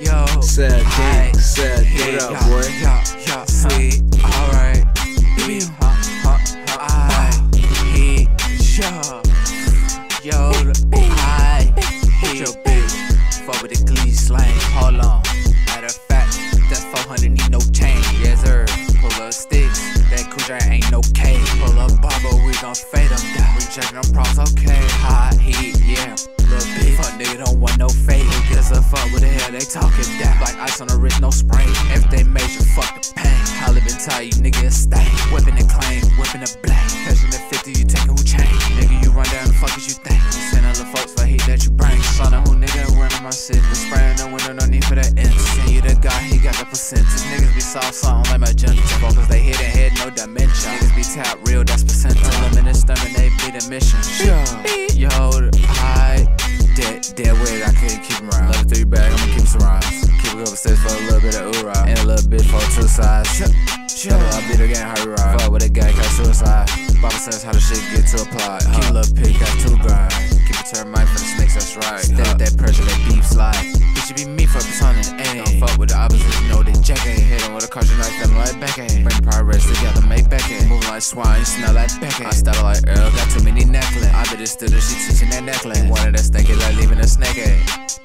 yo, said dick, said get up, boy. Yo, sweet, alright. I hate your bitch. Fuck with the glee slang, hold on. Matter of fact, that's 400, need no change. Yes, sir. Pull up sticks, that cougar ain't no K. Pull up Bobo, we gon' fade them down. We checkin' them props, okay. Hot heat, yeah. Little bitch, fuck nigga don't want no fade. Who gives a fuck what the hell they talking down? Like ice on the wrist, no spray. Everything major, fuck the pain. Holly been tell you, nigga, stay. Whippin' the claim, whippin' the blame. Catchin' the 50, you taking who change. Nigga, you run down the fuck as you think. That you bring, son of who nigga running my shit. We spraying the window, no need for that inch. And you the guy, he got the percentage. Niggas be soft, something like my jungle. Focus, they hit and head, no dementia. Niggas be tap real, that's percentile. Them in the stomach, they be the mission. Yo, I dead weight, I couldn't keep him around. Love 3 bag, I'ma keep some rhymes. Keep a couple steps for a little bit of oorah. And a little bit for 2 sides. I beat her gang, hurry ride. Fuck with a guy, got suicide. Baba says how the shit get to apply. Keep a little pick, got 2 grind. Keep a turn mic for the snakes, that's right. Step that pressure, that beef slide. Bitch, you be me for a ton and ain't. Don't fuck with the opposites, no, they jackin'. Hit him with a caution like them, like backin'. Bring progress together, make backin'. Moving like swine, smell like backin'. I started like Earl, got too many necklace. I bet it's still that she teaching that necklace. Wanted that stanky like leaving a snake egg.